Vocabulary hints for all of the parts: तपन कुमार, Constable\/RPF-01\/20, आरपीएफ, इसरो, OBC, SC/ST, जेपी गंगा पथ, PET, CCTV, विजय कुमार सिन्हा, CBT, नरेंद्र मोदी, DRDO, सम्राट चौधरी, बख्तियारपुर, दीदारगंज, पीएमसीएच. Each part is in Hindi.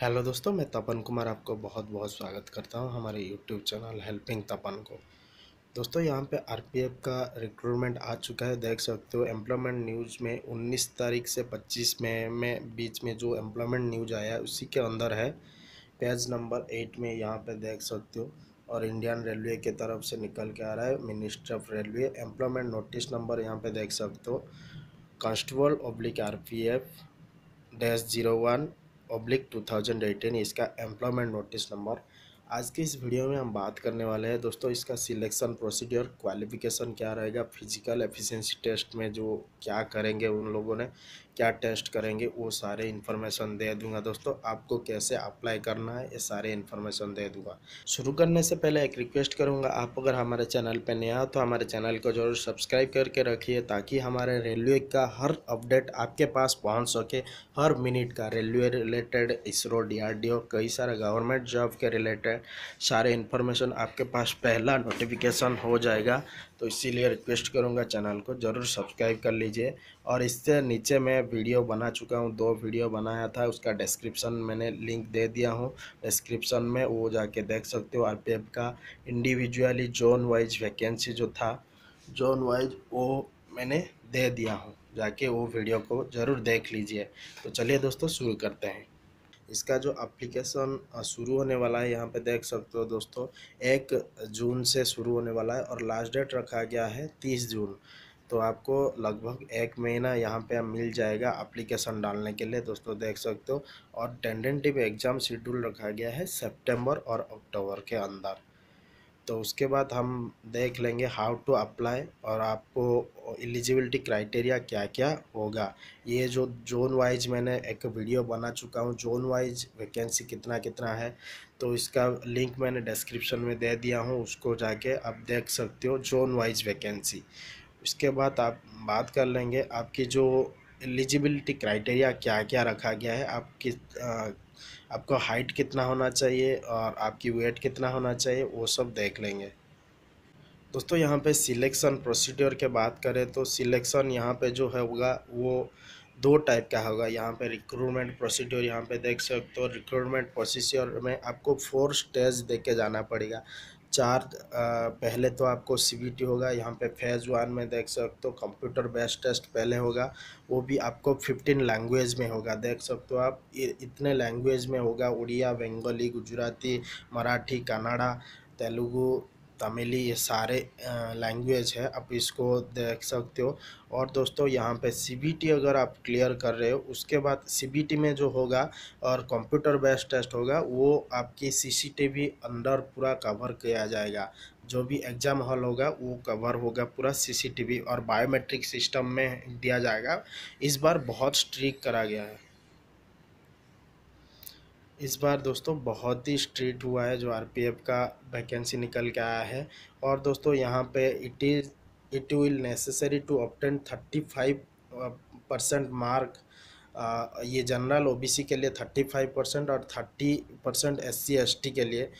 हेलो दोस्तों, मैं तपन कुमार आपको बहुत बहुत स्वागत करता हूं हमारे यूट्यूब चैनल हेल्पिंग तपन को। दोस्तों यहां पे आरपीएफ का रिक्रूटमेंट आ चुका है, देख सकते हो एम्प्लॉयमेंट न्यूज़ में 19 तारीख से 25 में बीच में जो एम्प्लॉयमेंट न्यूज आया उसी के अंदर है, पेज नंबर 8 में यहाँ पर देख सकते हो। और इंडियन रेलवे की तरफ से निकल के आ रहा है ministry of railway employment notice number, यहाँ पर देख सकते हो कांस्टेबल ऑब्लिक RPF-01/2018 इसका एम्प्लॉयमेंट नोटिस नंबर। आज के इस वीडियो में हम बात करने वाले हैं दोस्तों इसका सिलेक्शन प्रोसीड्यर, क्वालिफिकेशन क्या रहेगा, फिजिकल एफिशिएंसी टेस्ट में जो क्या करेंगे उन लोगों ने क्या टेस्ट करेंगे वो सारे इन्फॉर्मेशन दे दूंगा। दोस्तों आपको कैसे अप्लाई करना है ये सारे इन्फॉर्मेशन दे दूंगा। शुरू करने से पहले एक रिक्वेस्ट करूंगा, आप अगर हमारे चैनल पर नया हो तो हमारे चैनल को जरूर सब्सक्राइब करके रखिए ताकि हमारे रेलवे का हर अपडेट आपके पास पहुँच सके, हर मिनट का रेलवे रिलेटेड, इसरो, DRDO, कई सारे गवर्नमेंट जॉब के रिलेटेड सारे इन्फॉर्मेशन आपके पास पहला नोटिफिकेशन हो जाएगा। तो इसीलिए रिक्वेस्ट करूंगा चैनल को ज़रूर सब्सक्राइब कर लीजिए। और इससे नीचे मैं वीडियो बना चुका हूं, 2 वीडियो बनाया था, उसका डिस्क्रिप्शन मैंने लिंक दे दिया हूं, डिस्क्रिप्शन में वो जाके देख सकते हो। आरपीएफ का इंडिविजुअली जोन वाइज वैकेंसी जो था, जोन वाइज, वो मैंने दे दिया हूँ, जाके वो वीडियो को ज़रूर देख लीजिए। तो चलिए दोस्तों शुरू करते हैं। इसका जो एप्लीकेशन शुरू होने वाला है यहाँ पे देख सकते हो दोस्तों, 1 जून से शुरू होने वाला है और लास्ट डेट रखा गया है 30 जून। तो आपको लगभग 1 महीना यहाँ पे मिल जाएगा एप्लीकेशन डालने के लिए दोस्तों, देख सकते हो। और टेंटेटिव एग्ज़ाम शेड्यूल रखा गया है सितंबर और अक्टूबर के अंदर। तो उसके बाद हम देख लेंगे हाउ टू अप्लाई और आपको एलिजिबिलिटी क्राइटेरिया क्या क्या होगा। ये जो जोन वाइज मैंने एक वीडियो बना चुका हूँ, जोन वाइज वैकेंसी कितना कितना है, तो इसका लिंक मैंने डिस्क्रिप्शन में दे दिया हूँ, उसको जाके आप देख सकते हो जोन वाइज वैकेंसी। उसके बाद आप बात कर लेंगे आपकी जो एलिजिबिलिटी क्राइटेरिया क्या क्या रखा गया है, आपकी आपको हाइट कितना होना चाहिए और आपकी वेट कितना होना चाहिए, वो सब देख लेंगे। दोस्तों यहाँ पे सिलेक्शन प्रोसीड्योर के बात करें तो सिलेक्शन यहाँ पे जो है होगा वो 2 टाइप का होगा। यहाँ पे रिक्रूटमेंट प्रोसीड्योर यहाँ पे देख सकते हो, रिक्रूटमेंट प्रोसीड्योर में आपको 4 स्टेज दे के जाना पड़ेगा। 4 पहले तो आपको CBT होगा, यहाँ पे फेज़ 1 में देख सकते हो कंप्यूटर बेस्ड टेस्ट पहले होगा, वो भी आपको 15 लैंग्वेज में होगा, देख सकते हो आप इतने लैंग्वेज में होगा, उड़िया, बंगाली, गुजराती, मराठी, कन्नड़ा, तेलुगु, तमिली, ये सारे लैंग्वेज है, आप इसको देख सकते हो। और दोस्तों यहाँ पे CBT अगर आप क्लियर कर रहे हो, उसके बाद CBT में जो होगा और कंप्यूटर बेस्ड टेस्ट होगा वो आपकी CCTV अंदर पूरा कवर किया जाएगा, जो भी एग्ज़ाम हॉल होगा वो कवर होगा पूरा CCTV और बायोमेट्रिक सिस्टम में दिया जाएगा। इस बार बहुत स्ट्रिक्ट करा गया है, इस बार दोस्तों बहुत ही स्ट्रिक्ट हुआ है जो आरपीएफ का वैकेंसी निकल के आया है। और दोस्तों यहाँ पे it will necessary to obtain 35% mark, ये जनरल OBC के लिए 35% और 30% SC/ST के लिए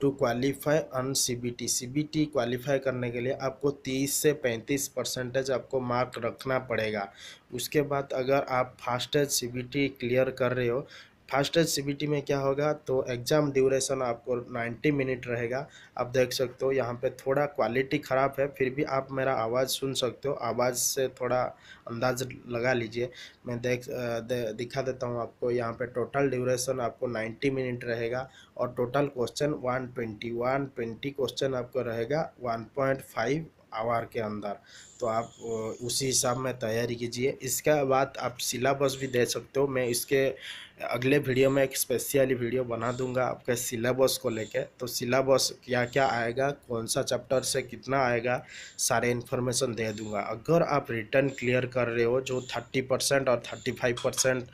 to qualify on CBT। CBT qualify करने के लिए आपको 30 से 35% आपको मार्क रखना पड़ेगा। उसके बाद अगर आप फास्टेज CBT क्लियर कर रहे हो, फास्टेज CBT में क्या होगा तो एग्ज़ाम ड्यूरेशन आपको 90 मिनट रहेगा। आप देख सकते हो यहाँ पे थोड़ा क्वालिटी ख़राब है, फिर भी आप मेरा आवाज़ सुन सकते हो, आवाज़ से थोड़ा अंदाज़ लगा लीजिए। मैं दिखा देता हूँ आपको, यहाँ पे टोटल ड्यूरेशन आपको 90 मिनट रहेगा और टोटल क्वेश्चन 120 क्वेश्चन आपको रहेगा 1.5 आवर के अंदर। तो आप उसी हिसाब में तैयारी कीजिए। इसके बाद आप सिलेबस भी दे सकते हो, मैं इसके अगले वीडियो में एक स्पेशली वीडियो बना दूंगा आपके सिलेबस को लेके। तो सिलेबस क्या क्या आएगा, कौन सा चैप्टर से कितना आएगा, सारे इन्फॉर्मेशन दे दूंगा। अगर आप रिटर्न क्लियर कर रहे हो जो 30% और 35%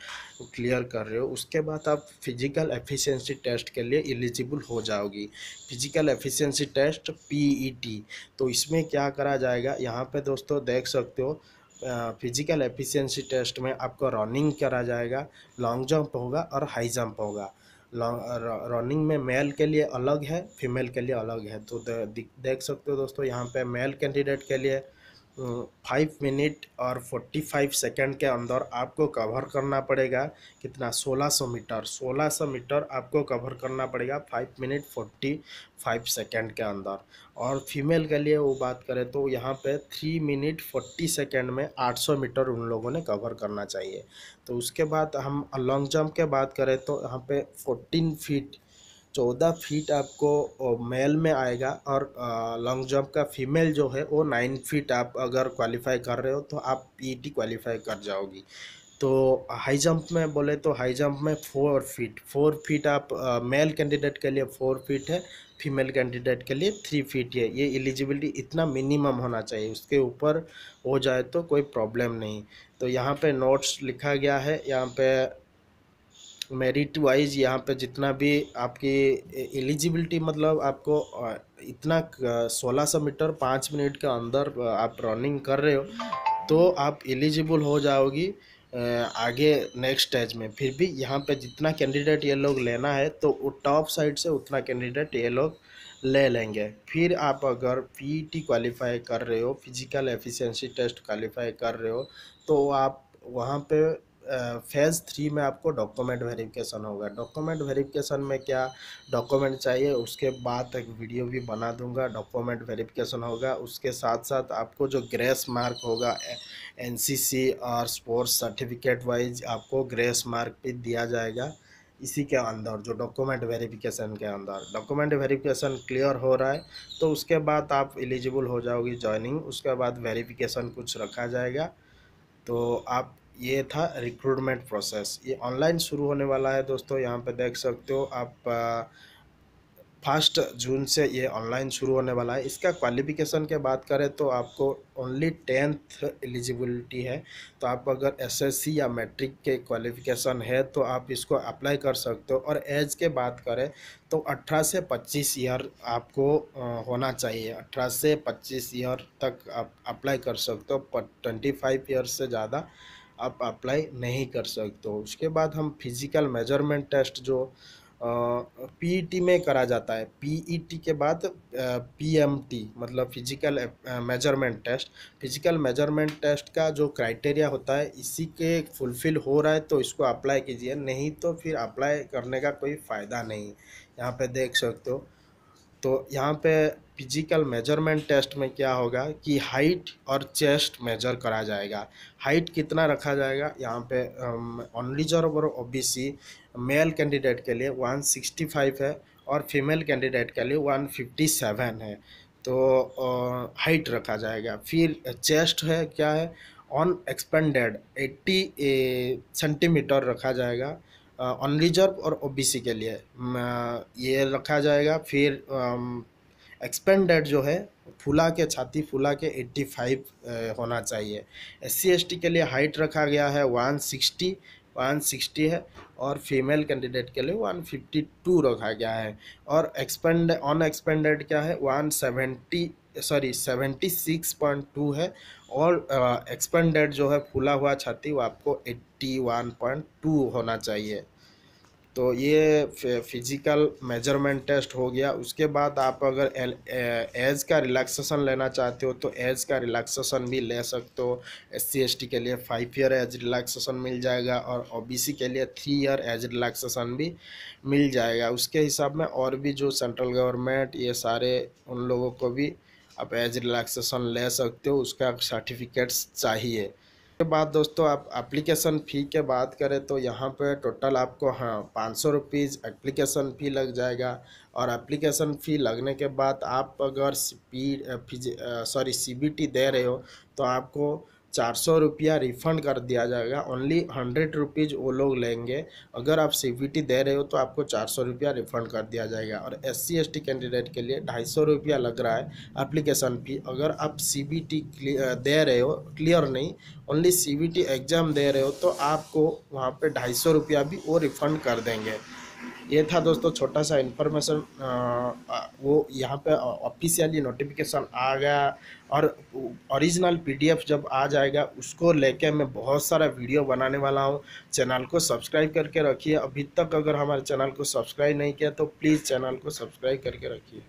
क्लियर कर रहे हो, उसके बाद आप फिजिकल एफिशिएंसी टेस्ट के लिए एलिजिबल हो जाओगी। फिजिकल एफिशिएंसी टेस्ट PET, तो इसमें क्या करा जाएगा यहाँ पे दोस्तों देख सकते हो, फिजिकल एफिशिएंसी टेस्ट में आपको रनिंग करा जाएगा, लॉन्ग जंप होगा और हाई जंप होगा। रनिंग में मेल के लिए अलग है, फीमेल के लिए अलग है। तो देख सकते हो दोस्तों यहाँ पे मेल कैंडिडेट के लिए 5 मिनट और 45 सेकेंड के अंदर आपको कवर करना पड़ेगा। कितना? 1600 मीटर। 1600 मीटर आपको कवर करना पड़ेगा 5 मिनट 45 सेकेंड के अंदर। और फीमेल के लिए वो बात करें तो यहाँ पे 3 मिनट 40 सेकेंड में 800 मीटर उन लोगों ने कवर करना चाहिए। तो उसके बाद हम लॉन्ग जंप के बात करें तो यहाँ पे 14 फीट 14 फीट आपको मेल में आएगा। और लॉन्ग जंप का फीमेल जो है वो 9 फीट आप अगर क्वालिफाई कर रहे हो तो आप पीटी क्वालिफाई कर जाओगी। तो हाई जंप में बोले तो हाई जंप में 4 फीट आप मेल कैंडिडेट के लिए 4 फीट है, फीमेल कैंडिडेट के लिए 3 फीट है। ये एलिजिबिलिटी इतना मिनिमम होना चाहिए, उसके ऊपर हो जाए तो कोई प्रॉब्लम नहीं। तो यहाँ पे नोट्स लिखा गया है, यहाँ पे मेरिट वाइज यहाँ पे जितना भी आपकी एलिजिबिलिटी, मतलब आपको इतना 1600 मीटर 5 मिनट के अंदर आप रनिंग कर रहे हो तो आप एलिजिबल हो जाओगी आगे नेक्स्ट स्टेज में। फिर भी यहाँ पे जितना कैंडिडेट ये लोग लेना है तो वो टॉप साइड से उतना कैंडिडेट ये लोग ले लेंगे। फिर आप अगर पीटी क्वालिफाई कर रहे हो, फिजिकल एफिशिएंसी टेस्ट क्वालिफाई कर रहे हो, तो आप वहाँ पे फेज़ 3 में आपको डॉक्यूमेंट वेरिफिकेशन होगा। डॉक्यूमेंट वेरिफिकेशन में क्या डॉक्यूमेंट चाहिए उसके बाद एक वीडियो भी बना दूंगा। डॉक्यूमेंट वेरिफिकेशन होगा, उसके साथ साथ आपको जो ग्रेस मार्क होगा एनसीसी और स्पोर्ट्स सर्टिफिकेट वाइज आपको ग्रेस मार्क भी दिया जाएगा। इसी के अंदर जो डॉक्यूमेंट वेरिफिकेशन के अंदर डॉक्यूमेंट वेरिफिकेशन क्लियर हो रहा है तो उसके बाद आप एलिजिबल हो जाओगी ज्वाइनिंग। उसके बाद वेरिफिकेशन कुछ रखा जाएगा। तो आप ये था रिक्रूटमेंट प्रोसेस, ये ऑनलाइन शुरू होने वाला है दोस्तों। यहाँ पे देख सकते हो आप 1 जून से ये ऑनलाइन शुरू होने वाला है। इसका क्वालिफिकेशन के बात करें तो आपको ओनली 10th एलिजिबिलिटी है। तो आप अगर एसएससी या मैट्रिक के क्वालिफिकेशन है तो आप इसको अप्लाई कर सकते हो। और एज के बात करें तो 18 से 25 ईयर आपको होना चाहिए। 18 से 25 ईयर तक आप अप्लाई कर सकते हो, पर 25 ईयर से ज़्यादा आप अप्लाई नहीं कर सकते हो। उसके बाद हम फिजिकल मेजरमेंट टेस्ट जो पीईटी में करा जाता है, पीईटी के बाद पीएमटी मतलब physical measurement test. Physical measurement test का जो क्राइटेरिया होता है इसी के फुलफिल हो रहा है तो इसको अप्लाई कीजिए, नहीं तो फिर अप्लाई करने का कोई फ़ायदा नहीं। यहाँ पे देख सकते हो। तो यहाँ पे फिजिकल मेजरमेंट टेस्ट में क्या होगा कि हाइट और चेस्ट मेजर करा जाएगा। हाइट कितना रखा जाएगा यहाँ पे अनरिजर्व और ओबीसी मेल कैंडिडेट के लिए 165 है और फीमेल कैंडिडेट के लिए 157 है। तो हाइट रखा जाएगा। फिर चेस्ट है क्या है ऑन एक्सपेंडेड 80 सेंटीमीटर रखा जाएगा अनरिजर्व और ओबीसी के लिए ये रखा जाएगा। फिर एक्सपेंडेड जो है फुला के छाती फुला के 85 होना चाहिए। SC/ST के लिए हाइट रखा गया है 160 है और फीमेल कैंडिडेट के लिए 152 रखा गया है। और अनएक्सपेंडेड क्या है 76.2 है और एक्सपेंडेड जो है फुला हुआ छाती वो आपको 81.2 होना चाहिए। तो ये फिजिकल मेजरमेंट टेस्ट हो गया। उसके बाद आप अगर एज का रिलैक्सेशन लेना चाहते हो तो एज का रिलैक्सेशन भी ले सकते हो। SC/ST के लिए 5 ईयर एज रिलैक्सेशन मिल जाएगा और OBC के लिए 3 ईयर एज रिलैक्सेशन भी मिल जाएगा। उसके हिसाब में और भी जो सेंट्रल गवर्नमेंट ये सारे उन लोगों को भी आप एज रिलैक्सेशन ले सकते हो, उसका सर्टिफिकेट्स चाहिए। के बाद दोस्तों आप एप्लीकेशन फ़ी के बात करें तो यहाँ पे टोटल आपको 500 रुपीज़ एप्लीकेशन फ़ी लग जाएगा। और एप्लीकेशन फ़ी लगने के बाद आप अगर CBT दे रहे हो तो आपको 400 रुपया रिफ़ंड कर दिया जाएगा। ओनली 100 रुपीज़ वो लोग लेंगे। अगर आप CBT दे रहे हो तो आपको 400 रुपया रिफ़ंड कर दिया जाएगा। और SC/ST कैंडिडेट के लिए 250 रुपया लग रहा है एप्लीकेशन फ़ी। अगर आप CBT दे रहे हो क्लियर नहीं, ओनली CBT एग्ज़ाम दे रहे हो तो आपको वहाँ पे 250 रुपया भी वो रिफ़ंड कर देंगे। ये था दोस्तों छोटा सा इन्फॉर्मेशन। वो यहाँ पे ऑफिशियली नोटिफिकेशन आ गया और ओरिजिनल PDF जब आ जाएगा उसको लेके मैं बहुत सारा वीडियो बनाने वाला हूँ। चैनल को सब्सक्राइब करके रखिए। अभी तक अगर हमारे चैनल को सब्सक्राइब नहीं किया तो प्लीज़ चैनल को सब्सक्राइब करके रखिए।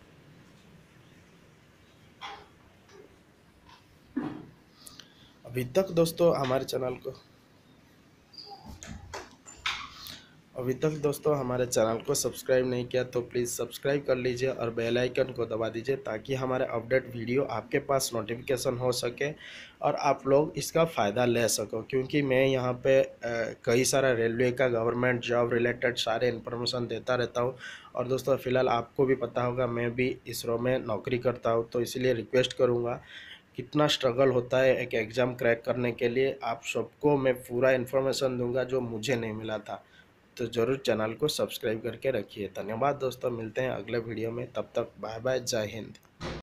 अभी तक दोस्तों हमारे चैनल को सब्सक्राइब नहीं किया तो प्लीज़ सब्सक्राइब कर लीजिए और बेल आइकन को दबा दीजिए ताकि हमारे अपडेट वीडियो आपके पास नोटिफिकेशन हो सके और आप लोग इसका फ़ायदा ले सको। क्योंकि मैं यहाँ पे कई सारा रेलवे का गवर्नमेंट जॉब रिलेटेड सारे इन्फॉर्मेशन देता रहता हूँ। और दोस्तों फ़िलहाल आपको भी पता होगा मैं भी इसरो में नौकरी करता हूँ, तो इसलिए रिक्वेस्ट करूँगा कितना स्ट्रगल होता है एक एग्ज़ाम क्रैक करने के लिए, आप सबको मैं पूरा इन्फॉर्मेशन दूँगा जो मुझे नहीं मिला था। तो ज़रूर चैनल को सब्सक्राइब करके रखिए। धन्यवाद दोस्तों, मिलते हैं अगले वीडियो में, तब तक बाय बाय, जय हिंद।